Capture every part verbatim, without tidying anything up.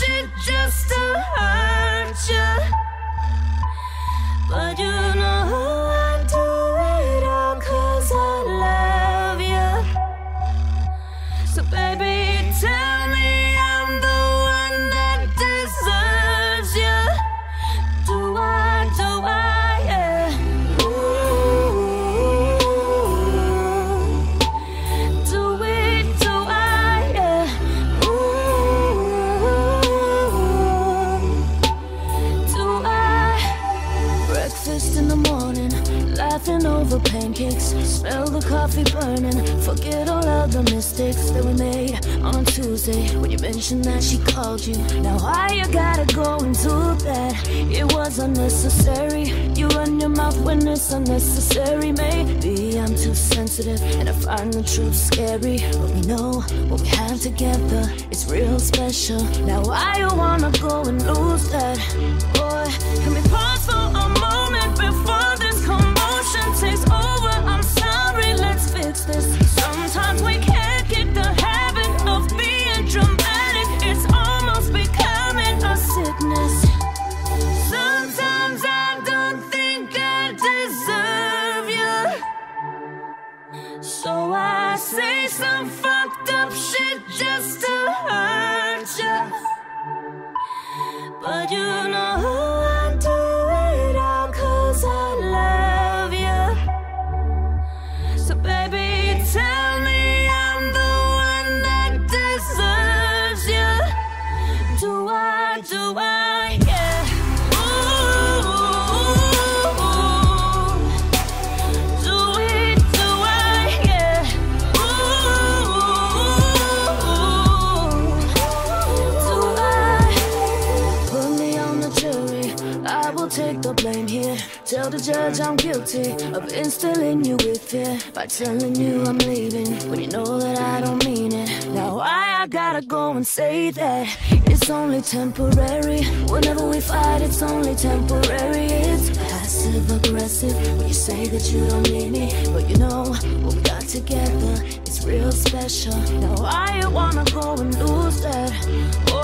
shit just to hurt you, but you know I do it all 'cause I love you. So baby, tell me I'm the one that deserves you. Do I, do I, yeah. Ooh, do it, do I, yeah. Ooh, do I. Breakfast in the morning, laughing over pancakes, smell the coffee burning, forget all of the mistakes that we made on a Tuesday when you mentioned that she called you. Now why you gotta go into that? It was unnecessary. You run your mouth when it's unnecessary. Maybe I'm too sensitive and I find the truth scary, but we know what we have together is real special. Now why you wanna go and lose that? Boy, can we pause for a moment before this commotion takes over? I'm sorry, let's fix this. Sometimes we can't get the habit of being dramatic. It's almost becoming a sickness. Sometimes I don't think I deserve you, so I say some fucked up shit just to hurt you, but you know tell the judge I'm guilty of instilling you with fear by telling you I'm leaving when you know that I don't mean it. Now why I gotta go and say that? It's only temporary. Whenever we fight, it's only temporary. It's passive aggressive when you say that you don't need me, but you know what we got together is real special. Now why you wanna go and lose that? Oh,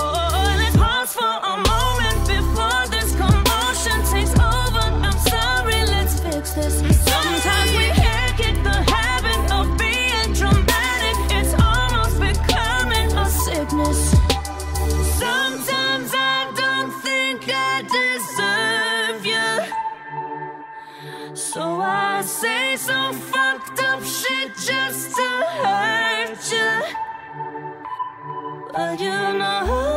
let's pause for a moment before this commotion takes over. Sometimes we can't get the habit of being dramatic. It's almost becoming a sickness. Sometimes I don't think I deserve you, so I say some fucked up shit just to hurt you, but you know